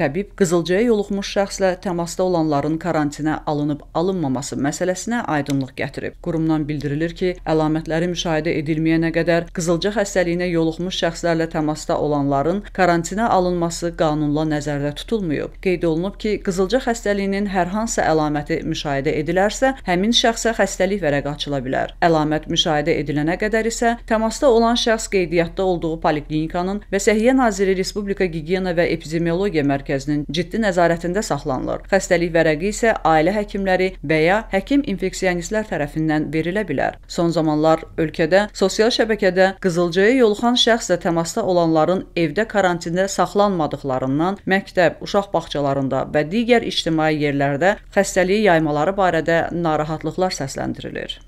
Təbib qızılcaya yoluxmuş şəxslə təmasda olanların karantinə alınıb-alınmaması məsələsinə aydınlıq gətirib. Qurumdan bildirilir ki, əlamətləri müşahidə edilməyənə qədər qızılca xəstəliyinə yoluxmuş şəxslərlə təmasda olanların karantinə alınması qanunla nəzərdə tutulmayıb. Qeyd olunub ki, qızılca xəstəliyinin hər hansı əlaməti müşahidə edilərsə, həmin şəxsə xəstəlik vərəqi açıla bilər. Əlamət müşahidə edilənə qədər isə təmasda olan şəxs qeydiyyatda olduğu poliklinikanın və Səhiyyə Naziri Respublika Gigiyena və Epidemiologiya Mərkəzinin ciddi nəzarətində saxlanılır. Xəstəlik vərəqi isə ailə həkimləri və ya həkim infeksionistlər tərəfindən verilə bilər. Son zamanlar ölkədə sosial şəbəkədə qızılcaya yoluxan şəxslə təmasda olanların evdə karantində saxlanmadıqlarından məktəb, uşaq bağçalarında və digər ictimai yerlərdə xəstəliyi yaymaları barədə narahatlıqlar səsləndirilir.